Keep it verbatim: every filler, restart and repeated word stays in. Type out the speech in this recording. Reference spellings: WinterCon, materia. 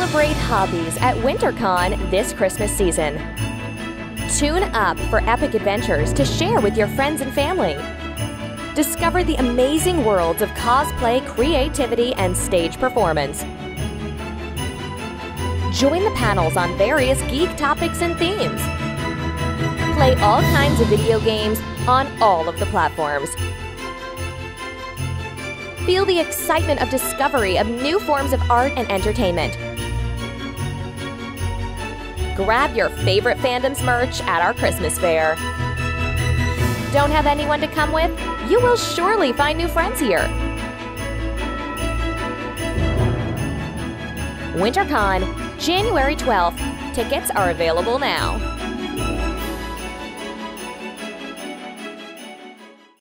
celebrate hobbies at WinterCon this Christmas season. Tune up for epic adventures to share with your friends and family. Discover the amazing worlds of cosplay, creativity, and stage performance. Join the panels on various geek topics and themes. Play all kinds of video games on all of the platforms. Feel the excitement of discovery of new forms of art and entertainment. Grab your favorite fandom's merch at our Christmas fair. Don't have anyone to come with? You will surely find new friends here. WinterCon, January twelfth. Tickets are available now.